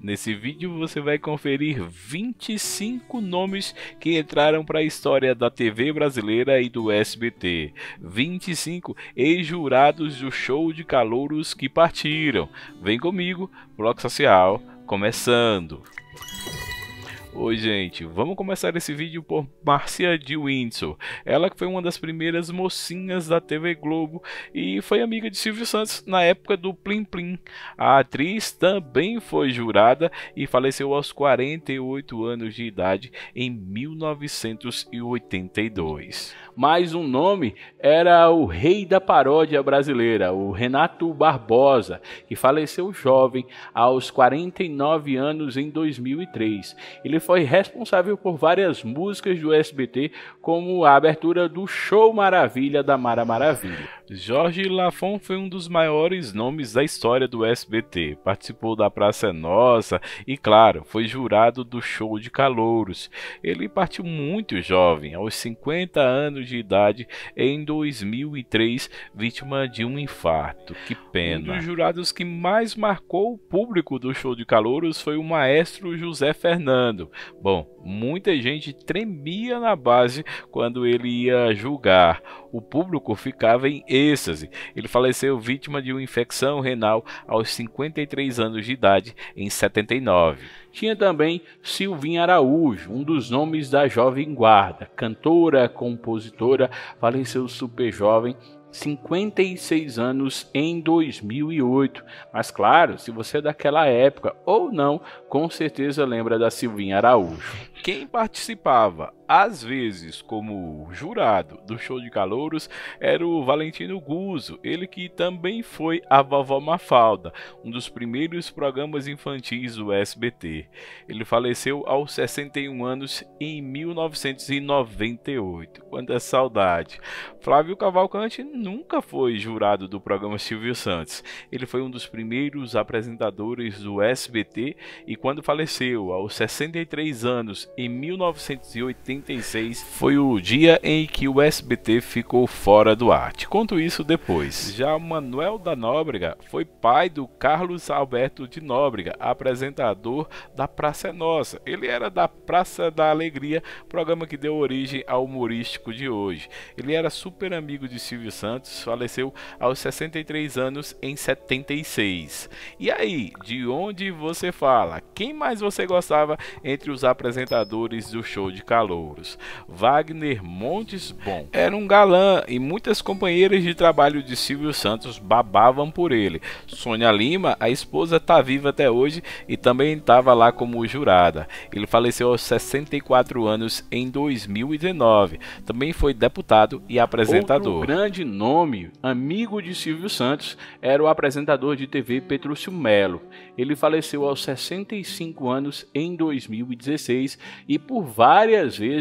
Nesse vídeo você vai conferir 25 nomes que entraram para a história da TV brasileira e do SBT, 25 ex-jurados do Show de Calouros que partiram. Vem comigo, Ploc Social, começando! Oi gente, vamos começar esse vídeo por Marcia de Windsor. Ela que foi uma das primeiras mocinhas da TV Globo e foi amiga de Silvio Santos na época do Plim Plim. A atriz também foi jurada e faleceu aos 48 anos de idade em 1982. Mais um nome era o rei da paródia brasileira, o Renato Barbosa, que faleceu jovem aos 49 anos em 2003. Ele foi responsável por várias músicas do SBT, como a abertura do Show Maravilha da Mara Maravilha. Jorge Lafon foi um dos maiores nomes da história do SBT, participou da Praça é Nossa e, claro, foi jurado do Show de Calouros. Ele partiu muito jovem, aos 50 anos de idade, em 2003, vítima de um infarto. Que pena. Um dos jurados que mais marcou o público do Show de Calouros foi o maestro José Fernando. Bom, muita gente tremia na base quando ele ia julgar. O público ficava em êxtase. Ele faleceu vítima de uma infecção renal aos 53 anos de idade, em 79. Tinha também Silvinha Araújo, um dos nomes da Jovem Guarda. Cantora, compositora, faleceu super jovem, 56 anos em 2008. Mas claro, se você é daquela época ou não, com certeza lembra da Silvinha Araújo. Quem participava às vezes como jurado do Show de Calouros era o Valentino Bozzo, ele que também foi a Vovó Mafalda, um dos primeiros programas infantis do SBT. Ele faleceu aos 61 anos em 1998. Quanta saudade! Flávio Cavalcante nunca foi jurado do programa Silvio Santos. Ele foi um dos primeiros apresentadores do SBT e quando faleceu aos 63 anos em 1980, foi o dia em que o SBT ficou fora do ar. Te conto isso depois. Já o Manuel da Nóbrega foi pai do Carlos Alberto de Nóbrega, apresentador da Praça é Nossa. Ele era da Praça da Alegria, programa que deu origem ao humorístico de hoje. Ele era super amigo de Silvio Santos, faleceu aos 63 anos em 76. E aí, de onde você fala? Quem mais você gostava entre os apresentadores do Show de Calouros? Wagner Montes, bom, era um galã e muitas companheiras de trabalho de Silvio Santos babavam por ele. Sônia Lima, a esposa, está viva até hoje e também estava lá como jurada. Ele faleceu aos 64 anos em 2019. Também foi deputado e apresentador. Outro grande nome, amigo de Silvio Santos, era o apresentador de TV Petrúcio Melo. Ele faleceu aos 65 anos em 2016 e por várias vezes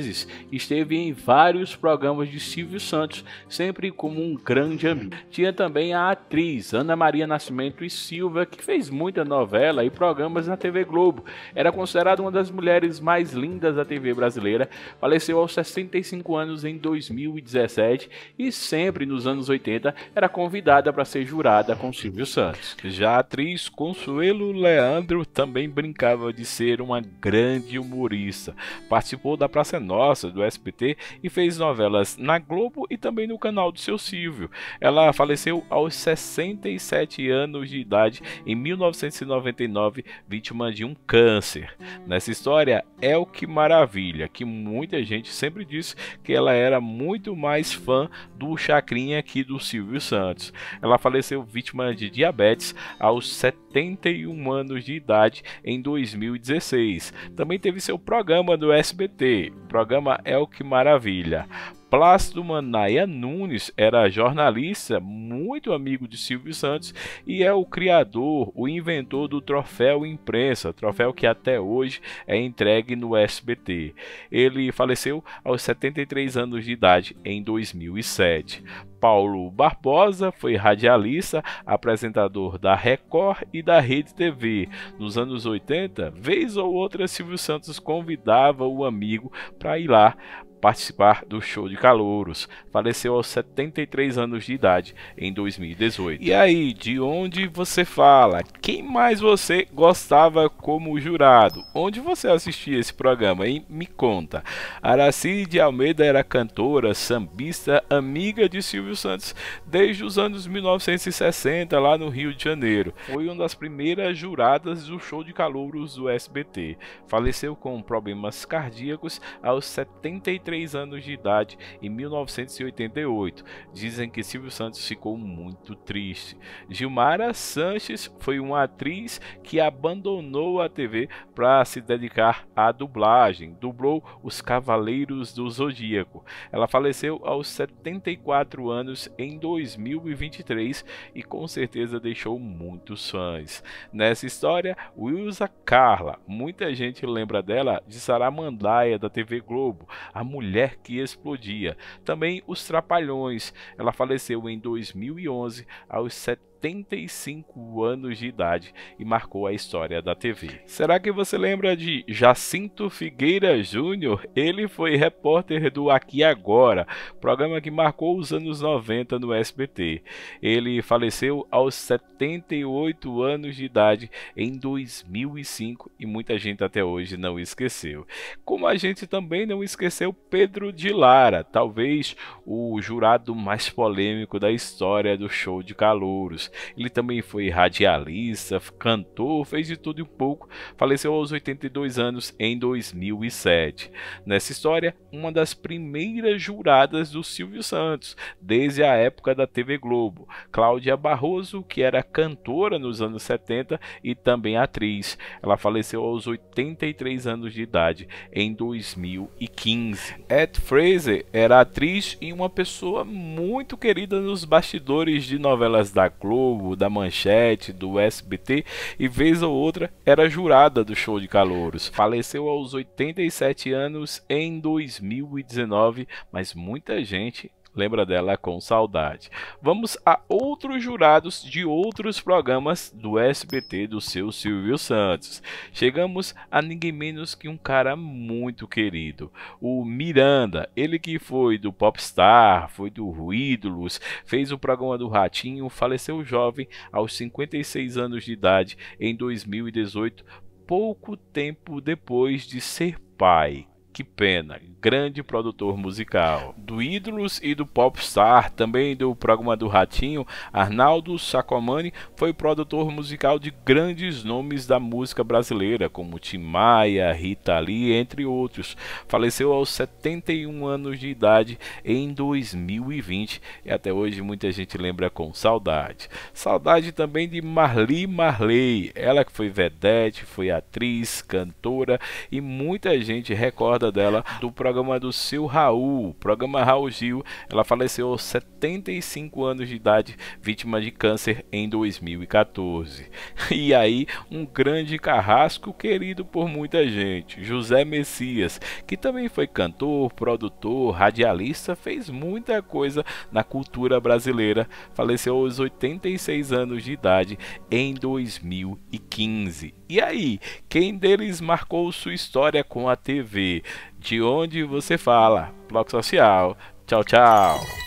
esteve em vários programas de Silvio Santos, sempre como um grande amigo. Tinha também a atriz Ana Maria Nascimento e Silva, que fez muita novela e programas na TV Globo. Era considerada uma das mulheres mais lindas da TV brasileira. Faleceu aos 65 anos em 2017 e sempre nos anos 80 era convidada para ser jurada com Silvio Santos. Já a atriz Consuelo Leandro também brincava de ser uma grande humorista. Participou da Praça Nossa do SBT e fez novelas na Globo e também no canal do seu Silvio. Ela faleceu aos 67 anos de idade em 1999, vítima de um câncer. Nessa história, Elke Maravilha, que muita gente sempre disse que ela era muito mais fã do Chacrinha que do Silvio Santos. Ela faleceu vítima de diabetes aos 71 anos de idade em 2016. Também teve seu programa do SBT, o programa Elke Maravilha. Plácido Manaya Nunes era jornalista, muito amigo de Silvio Santos e é o criador, o inventor do troféu imprensa, troféu que até hoje é entregue no SBT. Ele faleceu aos 73 anos de idade em 2007. Paulo Barbosa foi radialista, apresentador da Record e da RedeTV. Nos anos 80, vez ou outra Silvio Santos convidava o amigo para ir lá participar do Show de Calouros. Faleceu aos 73 anos de idade em 2018. E aí, de onde você fala? Quem mais você gostava como jurado? Onde você assistia esse programa, hein? Me conta. Araci de Almeida era cantora, sambista, amiga de Silvio Santos desde os anos 1960, lá no Rio de Janeiro. Foi uma das primeiras juradas do Show de Calouros do SBT. Faleceu com problemas cardíacos aos 73 anos de idade em 1988. Dizem que Silvio Santos ficou muito triste. Gilmara Sanches foi uma atriz que abandonou a TV para se dedicar à dublagem. Dublou Os Cavaleiros do Zodíaco. Ela faleceu aos 74 anos em 2023 e com certeza deixou muitos fãs. Nessa história, Wilza Carla, muita gente lembra dela de Saramandaia da TV Globo, a mulher que explodia. Também Os Trapalhões. Ela faleceu em 2011 aos 75 anos de idade e marcou a história da TV. Será que você lembra de Jacinto Figueira Júnior? Ele foi repórter do Aqui Agora, programa que marcou os anos 90 no SBT. Ele faleceu aos 78 anos de idade em 2005 e muita gente até hoje não esqueceu. Como a gente também não esqueceu Pedro de Lara, talvez o jurado mais polêmico da história do Show de Calouros. Ele também foi radialista, cantor, fez de tudo um pouco. Faleceu aos 82 anos em 2007. Nessa história, uma das primeiras juradas do Silvio Santos, desde a época da TV Globo. Cláudia Barroso, que era cantora nos anos 70 e também atriz. Ela faleceu aos 83 anos de idade em 2015. Ed Fraser era atriz e uma pessoa muito querida nos bastidores de novelas da Globo, da Manchete, do SBT e vez ou outra era jurada do Show de Calouros. Faleceu aos 87 anos em 2019, mas muita gente lembra dela com saudade. Vamos a outros jurados de outros programas do SBT do seu Silvio Santos. Chegamos a ninguém menos que um cara muito querido, o Miranda. Ele que foi do Popstar, foi do Ídolos, fez o programa do Ratinho, faleceu jovem aos 56 anos de idade em 2018, pouco tempo depois de ser pai. Que pena, grande produtor musical. Do Ídolos e do Popstar, também do programa do Ratinho, Arnaldo Sacomani foi produtor musical de grandes nomes da música brasileira, como Tim Maia, Rita Lee, entre outros. Faleceu aos 71 anos de idade em 2020 e até hoje muita gente lembra com saudade. Saudade também de Marli Marley, ela que foi vedete, foi atriz, cantora e muita gente recorda dela do programa do Seu Raul, programa Raul Gil. Ela faleceu aos 75 anos de idade, vítima de câncer em 2014. E aí, um grande carrasco querido por muita gente, José Messias, que também foi cantor, produtor, radialista, fez muita coisa na cultura brasileira. Faleceu aos 86 anos de idade em 2015. E aí, quem deles marcou sua história com a TV? De onde você fala? Ploc Social. Tchau, tchau.